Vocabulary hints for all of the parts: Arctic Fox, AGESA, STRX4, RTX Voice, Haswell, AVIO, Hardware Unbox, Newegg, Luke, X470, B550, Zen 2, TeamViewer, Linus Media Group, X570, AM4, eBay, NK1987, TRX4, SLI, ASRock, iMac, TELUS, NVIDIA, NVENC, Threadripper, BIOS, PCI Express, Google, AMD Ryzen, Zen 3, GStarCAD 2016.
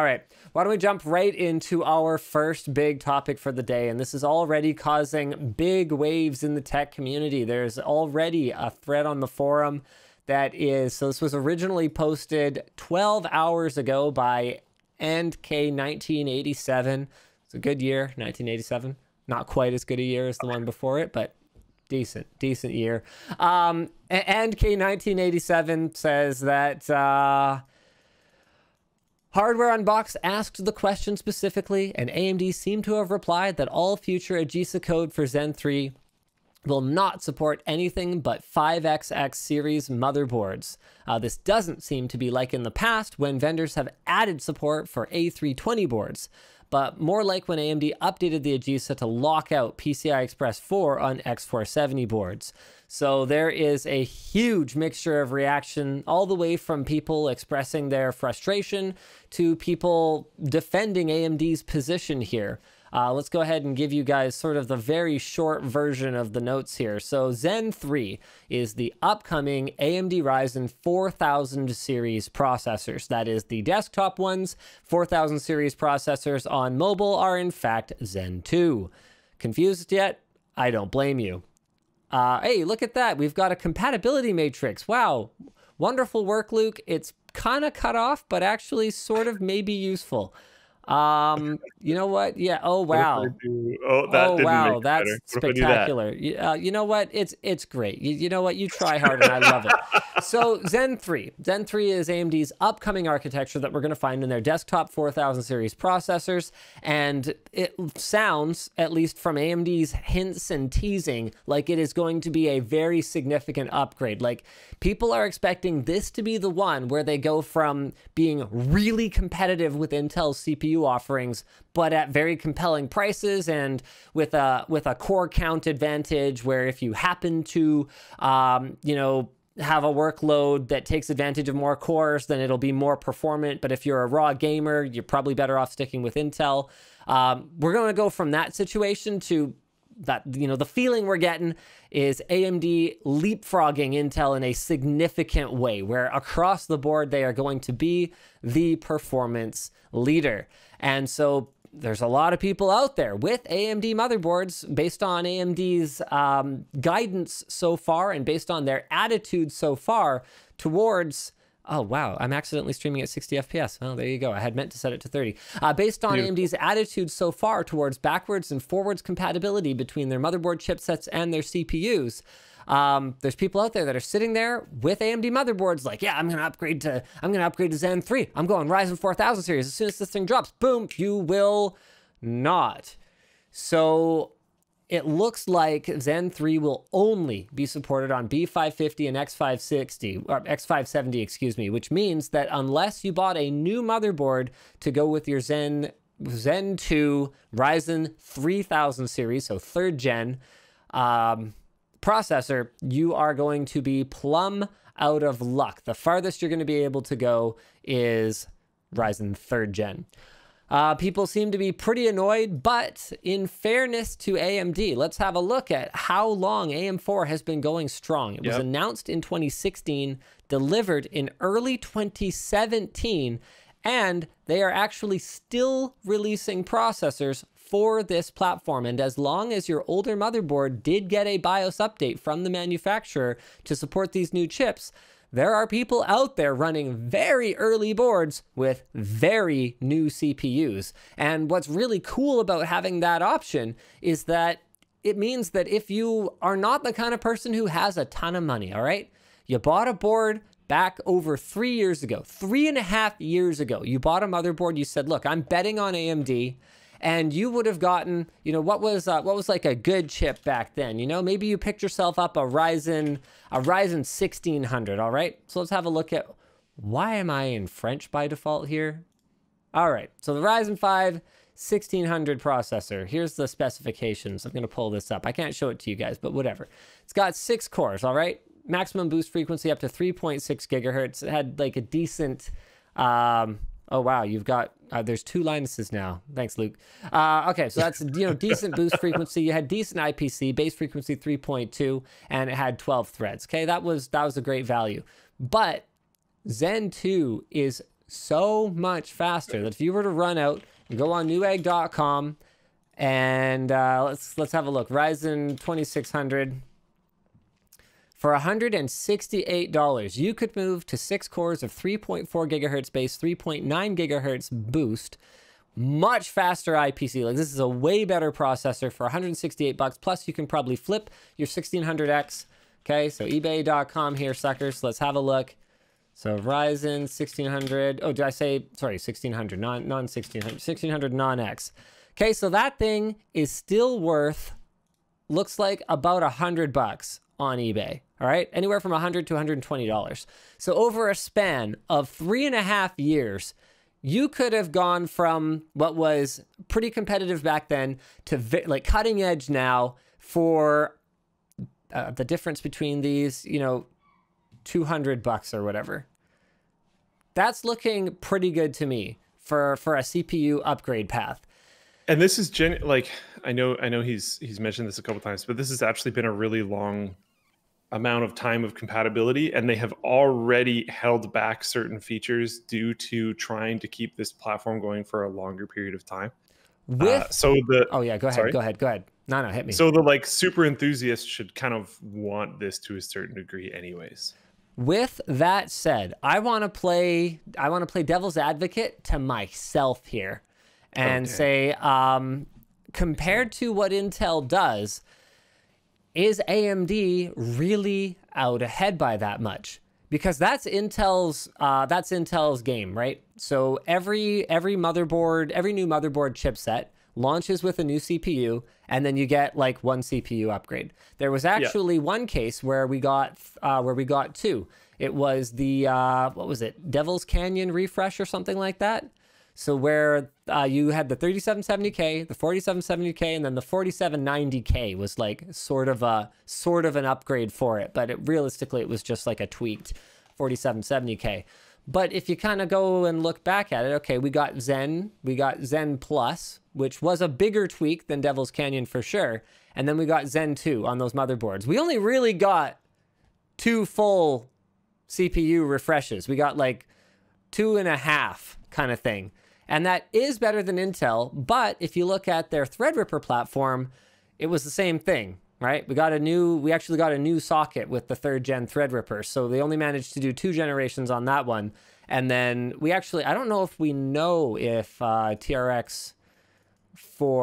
All right, why don't we jump right into our first big topic for the day, and this is already causing big waves in the tech community. There's already a thread on the forum that is, so this was originally posted 12 hours ago by NK1987. It's a good year, 1987. Not quite as good a year as the one before it, but decent year. NK1987 says that... Hardware Unbox asked the question specifically, and AMD seemed to have replied that all future AGESA code for Zen 3 will not support anything but 5XX series motherboards. This doesn't seem to be like in the past when vendors have added support for A320 boards, but more like when AMD updated the AGESA to lock out PCI Express 4 on X470 boards. So there is a huge mixture of reaction, all the way from people expressing their frustration to people defending AMD's position here. Let's go ahead and give you guys sort of the very short version of the notes here. So Zen 3 is the upcoming AMD Ryzen 4000 series processors. That is the desktop ones. 4000 series processors on mobile are in fact Zen 2. Confused yet? I don't blame you. Hey, look at that. We've got a compatibility matrix. Wow. Wonderful work, Luke. It's kind of cut off, but actually sort of maybe useful. You know what? Yeah. Oh, wow. Oh, that oh, wow. That's spectacular. That? You know what? It's great. You know what? You try hard and I love it. So Zen 3. Zen 3 is AMD's upcoming architecture that we're going to find in their desktop 4000 series processors. And it sounds, at least from AMD's hints and teasing, like it is going to be a very significant upgrade. Like people are expecting this to be the one where they go from being really competitive with Intel's CPU offerings, but at very compelling prices and with a core count advantage, where if you happen to, you know, have a workload that takes advantage of more cores, then it'll be more performant. But if you're a raw gamer, you're probably better off sticking with Intel. We're going to go from that situation to that, you know, the feeling we're getting is AMD leapfrogging Intel in a significant way, where across the board they are going to be the performance leader. And so there's a lot of people out there with AMD motherboards based on AMD's guidance so far and based on their attitude so far towards... Oh, wow. I'm accidentally streaming at 60 FPS. Oh, there you go. I had meant to set it to 30. Based on AMD's attitude so far towards backwards and forwards compatibility between their motherboard chipsets and their CPUs, there's people out there that are sitting there with AMD motherboards like, yeah, I'm going to upgrade to Zen 3. I'm going Ryzen 4000 series. As soon as this thing drops, boom, you will not. So... it looks like Zen 3 will only be supported on B550 and X560, or X570, excuse me, which means that unless you bought a new motherboard to go with your Zen 2 Ryzen 3000 series, so third gen processor, you are going to be plumb out of luck. The farthest you're going to be able to go is Ryzen third gen. People seem to be pretty annoyed, but in fairness to AMD, let's have a look at how long AM4 has been going strong. It was announced in 2016, delivered in early 2017, and they are actually still releasing processors for this platform. And as long as your older motherboard did get a BIOS update from the manufacturer to support these new chips, there are people out there running very early boards with very new CPUs. And what's really cool about having that option is that it means that if you are not the kind of person who has a ton of money, all right? You bought a board back over 3 years ago, 3.5 years ago. You bought a motherboard, you said, look, I'm betting on AMD. And you would have gotten, you know, what was like a good chip back then? You know, maybe you picked yourself up a Ryzen 1600, all right? So let's have a look at, why am I in French by default here? All right, so the Ryzen 5 1600 processor. Here's the specifications. I'm gonna pull this up. I can't show it to you guys, but whatever. It's got 6 cores, all right? Maximum boost frequency up to 3.6 gigahertz. It had like a decent, oh, wow, you've got, there's 2 Linuses now. Thanks, Luke. Okay, so that's, you know, decent boost frequency. You had decent IPC, base frequency 3.2, and it had 12 threads. Okay, that was a great value. But Zen 2 is so much faster that if you were to run out and go on Newegg.com and let's have a look. Ryzen 2600 for $168, you could move to 6 cores of 3.4 gigahertz base, 3.9 gigahertz boost, much faster IPC. Like, this is a way better processor for $168. Plus, you can probably flip your 1600X. Okay, so eBay.com here, suckers. Let's have a look. So Ryzen 1600. Oh, did I say, sorry, 1600, non 1600, 1600 non-X. Okay, so that thing is still worth, looks like about $100 on eBay. All right, anywhere from $100 to $120. So over a span of 3.5 years, you could have gone from what was pretty competitive back then to like cutting edge now for the difference between these, you know, $200 or whatever. That's looking pretty good to me for a CPU upgrade path. And this is like, I know he's mentioned this a couple times, but this has actually been a really long amount of time of compatibility, and they have already held back certain features due to trying to keep this platform going for a longer period of time. Oh yeah, go ahead. Sorry. Go ahead. No, hit me. So the like super enthusiasts should kind of want this to a certain degree anyways. With that said, I want to play devil's advocate to myself here and say, compared to what Intel does, is AMD really out ahead by that much? Because that's Intel's game, right? So every new motherboard chipset launches with a new CPU, and then you get like one CPU upgrade. There was actually one case where we got two. It was the what was it, Devil's Canyon refresh or something like that. So where you had the 3770K, the 4770K, and then the 4790K was like sort of an upgrade for it, but realistically it was just like a tweaked 4770K. But if you kind of go and look back at it, okay, we got Zen Plus, which was a bigger tweak than Devil's Canyon for sure, and then we got Zen 2 on those motherboards. We only really got 2 full CPU refreshes. We got like 2.5 kind of thing. And that is better than Intel, but if you look at their Threadripper platform, it was the same thing, right? We actually got a new socket with the 3rd gen Threadripper, so they only managed to do 2 generations on that one. And then we actually, I don't know if we know if TRX4 or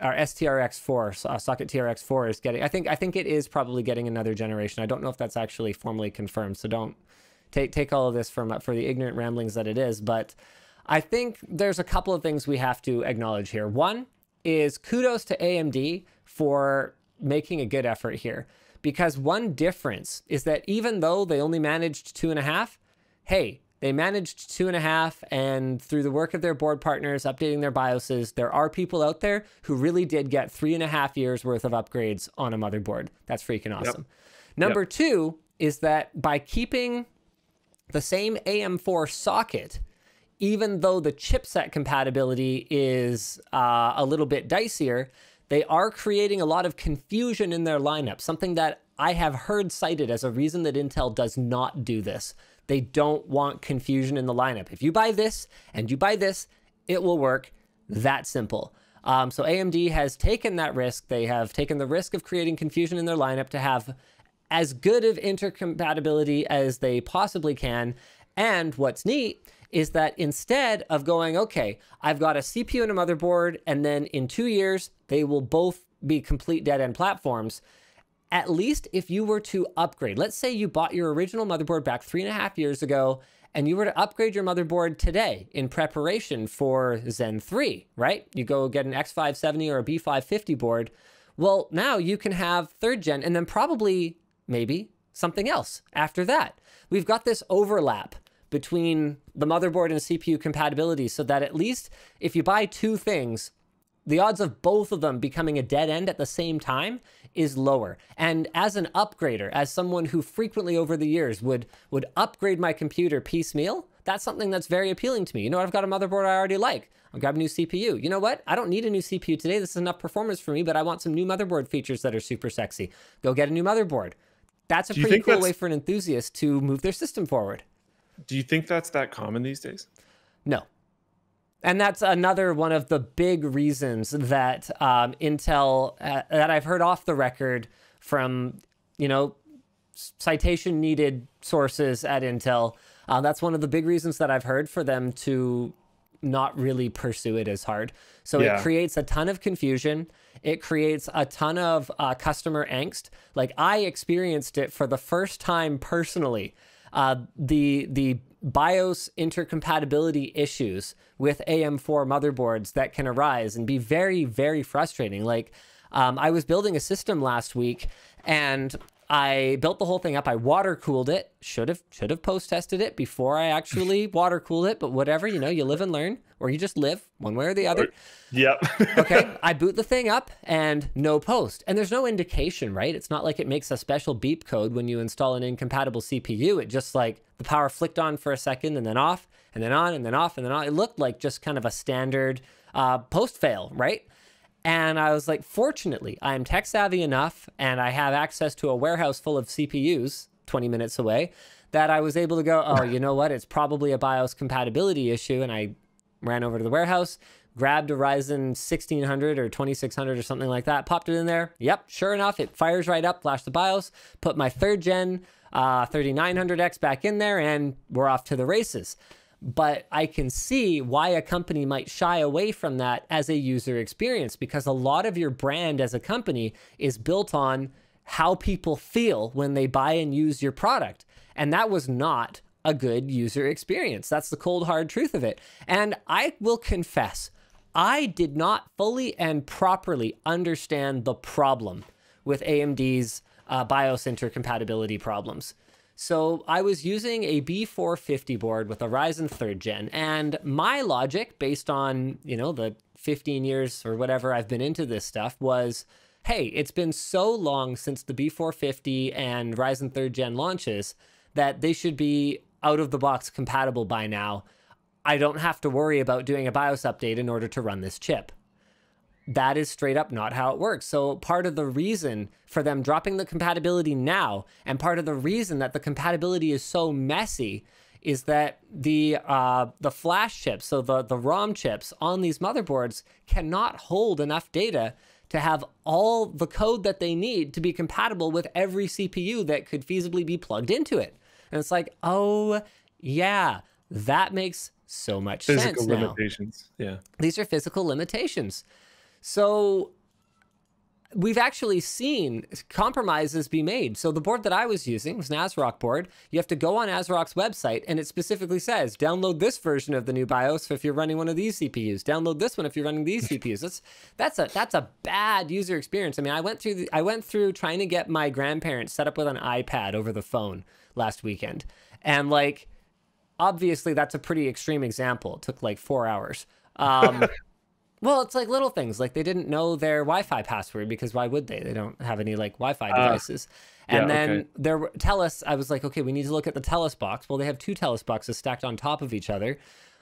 STRX4 socket TRX4 is getting, I think it is probably getting another generation. I don't know if that's actually formally confirmed, so don't take all of this for the ignorant ramblings that it is, but I think there's a couple of things we have to acknowledge here. One is kudos to AMD for making a good effort here, because one difference is that even though they only managed 2.5, hey, they managed 2.5, and through the work of their board partners, updating their BIOSes, there are people out there who really did get 3.5 years worth of upgrades on a motherboard. That's freaking awesome. Yep. Number two is that by keeping the same AM4 socket, even though the chipset compatibility is a little bit dicier, they are creating a lot of confusion in their lineup, something that I have heard cited as a reason that Intel does not do this. They don't want confusion in the lineup. If you buy this and you buy this, it will work. That simple. So AMD has taken that risk. They have taken the risk of creating confusion in their lineup to have as good of intercompatibility as they possibly can. And what's neat is that instead of going, okay, I've got a CPU and a motherboard, and then in 2 years, they will both be complete dead-end platforms. At least if you were to upgrade, let's say you bought your original motherboard back 3.5 years ago, and you were to upgrade your motherboard today in preparation for Zen 3, right? You go get an X570 or a B550 board. Well, now you can have 3rd gen, and then probably maybe something else after that. We've got this overlap between the motherboard and CPU compatibility, so that at least if you buy 2 things, the odds of both of them becoming a dead end at the same time is lower. And as an upgrader, as someone who frequently over the years would upgrade my computer piecemeal, that's something that's very appealing to me. You know, I've got a motherboard I already like. I'll grab a new CPU. You know what? I don't need a new CPU today. This is enough performance for me, but I want some new motherboard features that are super sexy. Go get a new motherboard. That's a pretty cool way for an enthusiast to move their system forward. Do you think that's that common these days? No. And that's another one of the big reasons that Intel, that I've heard off the record from, you know, citation needed sources at Intel. That's one of the big reasons that I've heard for them to not really pursue it as hard. So yeah, it creates a ton of confusion. It creates a ton of customer angst. Like, I experienced it for the first time personally. The BIOS intercompatibility issues with AM4 motherboards that can arise and be very, very frustrating. Like, I was building a system last week and I built the whole thing up. I water cooled it. Should have post tested it before I actually water cooled it, but whatever, you know, you live and learn, or you just live one way or the other. Yep. Okay. I boot the thing up and no post, and there's no indication, right? It's not like it makes a special beep code when you install an incompatible CPU. It just, like, the power flicked on for a second and then off and then on and then off and then on. It looked like just kind of a standard post fail, right? And I was like, fortunately, I'm tech savvy enough and I have access to a warehouse full of CPUs 20 minutes away that I was able to go, oh, you know what? It's probably a BIOS compatibility issue. And I ran over to the warehouse, grabbed a Ryzen 1600 or 2600 or something like that, popped it in there. Yep, sure enough, it fires right up, flashed the BIOS, put my third gen 3900X back in there, and we're off to the races. But I can see why a company might shy away from that as a user experience, because a lot of your brand as a company is built on how people feel when they buy and use your product. And that was not a good user experience. That's the cold, hard truth of it. And I will confess, I did not fully and properly understand the problem with AMD's BIOS intercompatibility problems. So I was using a B550 board with a Ryzen 3rd gen, and my logic, based on, you know, the 15 years or whatever I've been into this stuff, was, hey, it's been so long since the B550 and Ryzen 3rd gen launches that they should be out of the box compatible by now. I don't have to worry about doing a BIOS update in order to run this chip. That is straight up not how it works. So part of the reason for them dropping the compatibility now, and part of the reason that the compatibility is so messy, is that the flash chips, so the ROM chips on these motherboards cannot hold enough data to have all the code that they need to be compatible with every CPU that could feasibly be plugged into it. And it's like, oh yeah, that makes so much sense now. Physical limitations, yeah. These are physical limitations. So we've actually seen compromises be made. So the board that I was using was an ASRock board. You have to go on ASRock's website, and it specifically says, download this version of the new BIOS if you're running one of these CPUs. Download this one if you're running these CPUs. That's a bad user experience. I mean, I went through trying to get my grandparents set up with an iPad over the phone last weekend. And, like, obviously that's a pretty extreme example. It took like 4 hours. Well, it's like little things, like they didn't know their Wi-Fi password, because why would they? They don't have any, like, Wi-Fi devices. And yeah, then there were TELUS. I was like, okay, we need to look at the TELUS box. Well, they have two TELUS boxes stacked on top of each other.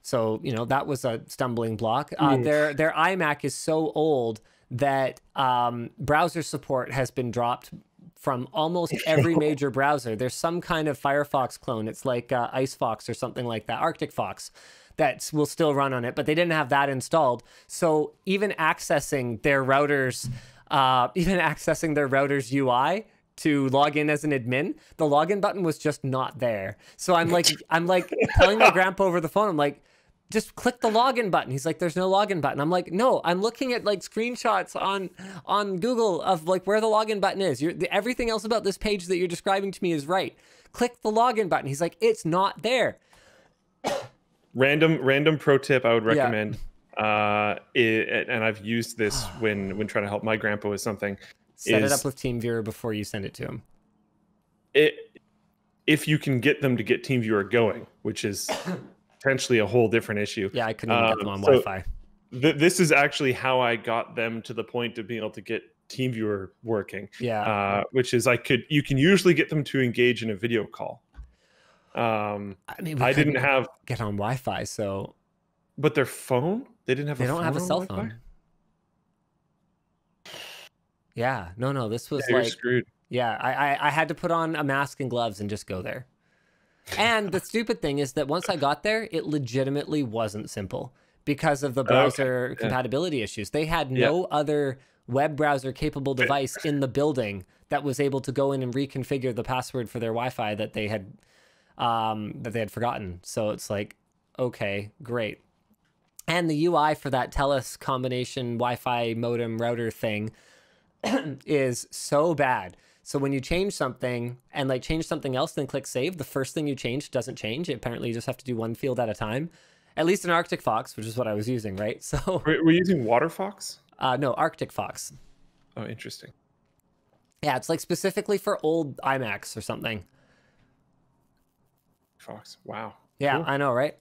So, you know, that was a stumbling block. Their iMac is so old that browser support has been dropped from almost every major browser. There's some kind of Firefox clone. It's like Ice Fox or something like that, Arctic Fox, that will still run on it, but they didn't have that installed. So even accessing their routers, UI to log in as an admin, the login button was just not there. So I'm like telling my grandpa over the phone, I'm like, just click the login button. He's like, there's no login button. I'm like, no, I'm looking at, like, screenshots on Google of, like, where the login button is. Everything else about this page that you're describing to me is right. Click the login button. He's like, it's not there. Random pro tip I would recommend, and I've used this when trying to help my grandpa with something. Set it up with TeamViewer before you send it to him. If you can get them to get TeamViewer going, which is potentially a whole different issue. Yeah, I couldn't get them on Wi-Fi. This is actually how I got them to the point of being able to get TeamViewer working. Yeah, which is you can usually get them to engage in a video call. I didn't have get on Wi-Fi, so. But their phone, they don't have a cell phone. Yeah, no, this was, yeah, like, you're screwed. Yeah, I had to put on a mask and gloves and just go there. And the stupid thing is that once I got there, it legitimately wasn't simple because of the browser compatibility issues. They had no other web browser capable device in the building that was able to go in and reconfigure the password for their Wi-Fi that they had forgotten. So it's like, okay, great. And the UI for that TELUS combination Wi-Fi modem router thing is so bad. So when you change something and like change something else, then click save, the first thing you change doesn't change. Apparently you just have to do one field at a time, at least in Arctic Fox, which is what I was using, right? So we're using Water Fox? No, Arctic Fox. Oh, interesting. Yeah, it's like specifically for old iMacs or something. Fox, wow. Yeah, cool. I know, right?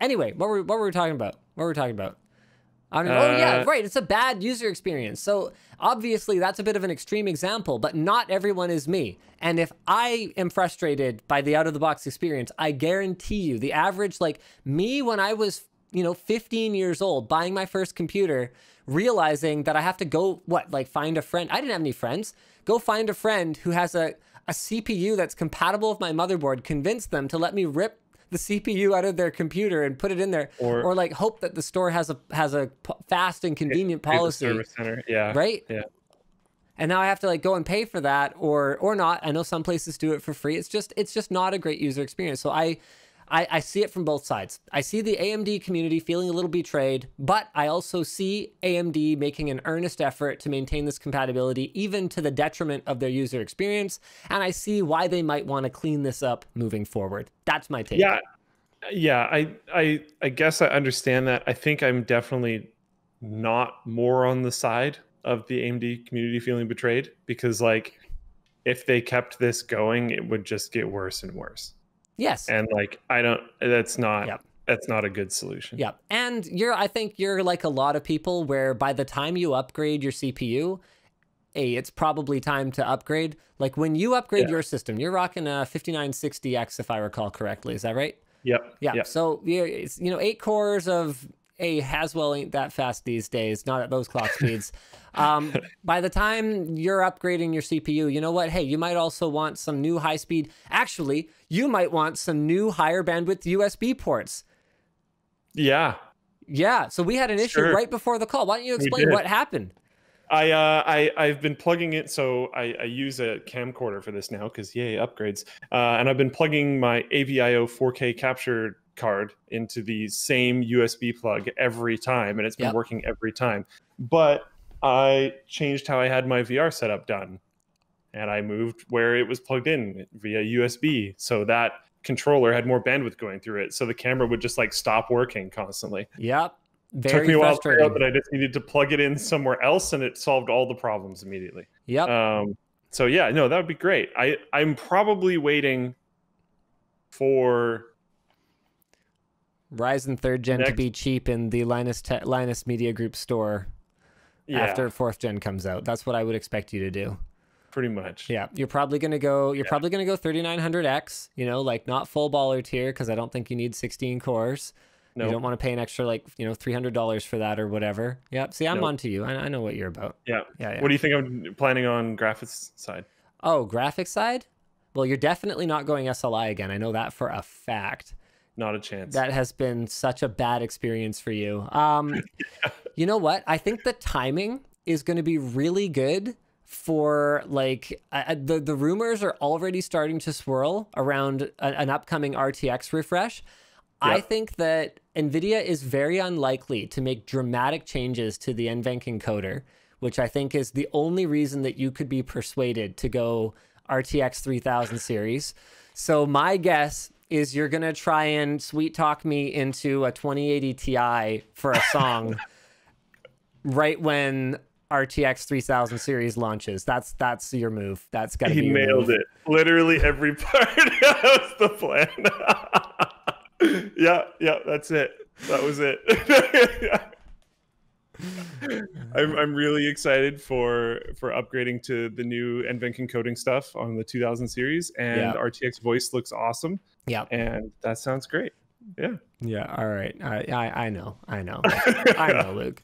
Anyway, what were we talking about? Oh yeah, right, it's a bad user experience. So obviously that's a bit of an extreme example, but not everyone is me. And if I am frustrated by the out-of-the-box experience, I guarantee you the average, like me when I was, you know, 15 years old, buying my first computer, realizing that I have to go, find a friend. I didn't have any friends. Go find a friend who has a CPU that's compatible with my motherboard, convince them to let me rip the CPU out of their computer and put it in there, or like hope that the store has a fast and convenient policy. Service center. Yeah. Right. Yeah. And now I have to like go and pay for that or not. I know some places do it for free. It's just not a great user experience. So I see it from both sides. I see the AMD community feeling a little betrayed, but I also see AMD making an earnest effort to maintain this compatibility, even to the detriment of their user experience. And I see why they might want to clean this up moving forward. That's my take. Yeah, yeah. I guess I understand that. I think I'm definitely not more on the side of the AMD community feeling betrayed, because like if they kept this going, it would just get worse and worse. Yes. And like, that's not a good solution. Yep. And I think you're like a lot of people where by the time you upgrade your CPU, it's probably time to upgrade. Like when you upgrade your system, you're rocking a 5960X, if I recall correctly. Is that right? Yep. Yeah. Yep. So it's, you know, 8 cores of a Haswell ain't that fast these days, not at those clock speeds. By the time you're upgrading your CPU, you know what? Hey, you might also want some new high speed. Actually, you might want some new higher bandwidth USB ports. Yeah. Yeah. So we had an issue right before the call. Why don't you explain what happened? I've been plugging it. So I use a camcorder for this now because yay, upgrades. And I've been plugging my AVIO 4K capture card into the same USB plug every time, and it's been working every time. But I changed how I had my VR setup done, and I moved where it was plugged in via USB, so that controller had more bandwidth going through it, so the camera would just like stop working constantly. Yep. Very took me a while to figure out that I just needed to plug it in somewhere else, and it solved all the problems immediately. Yep. So yeah, no, that would be great. I'm probably waiting for Ryzen 3rd Gen to be cheap in the Linus Media Group store after 4th Gen comes out. That's what I would expect you to do. Pretty much. Yeah. You're probably going to go, 3900X, you know, like not full baller tier, because I don't think you need 16 cores. Nope. You don't want to pay an extra, like, you know, $300 for that or whatever. Yeah. See, I'm on to you. I know what you're about. Yeah. Yeah. What do you think I'm planning on graphics side? Oh, graphics side? Well, you're definitely not going SLI again. I know that for a fact. Not a chance. That has been such a bad experience for you. You know what? I think the timing is going to be really good for like the rumors are already starting to swirl around an upcoming RTX refresh. Yep. I think that NVIDIA is very unlikely to make dramatic changes to the NVENC encoder, which I think is the only reason that you could be persuaded to go RTX 3000 series. So my guess is you're going to try and sweet talk me into a 2080 Ti for a song right when RTX 3000 series launches. That's your move. That's got to be nailed it. Literally every part of the plan. Yeah, that's it. That was it. I'm really excited for upgrading to the new NVENC encoding stuff on the 2000 series, and RTX Voice looks awesome. Yeah, and that sounds great. Yeah. Yeah. All right. I know. I know. I know, Luke.